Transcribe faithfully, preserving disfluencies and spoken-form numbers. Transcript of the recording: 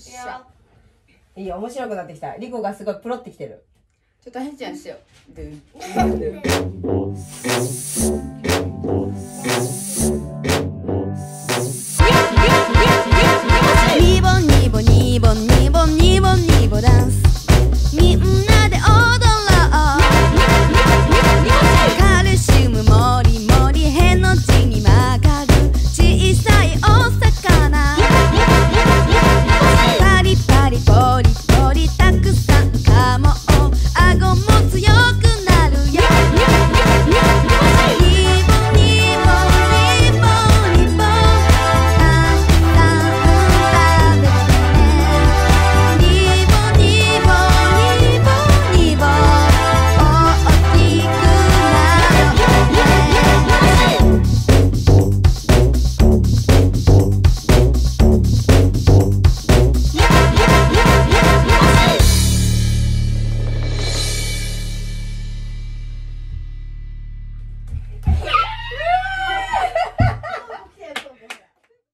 しゃ。いいよ、面白くなってきた。リコがすごいプロってきてる。ちょっと変ちゃんしよう。ドゥンドゥン。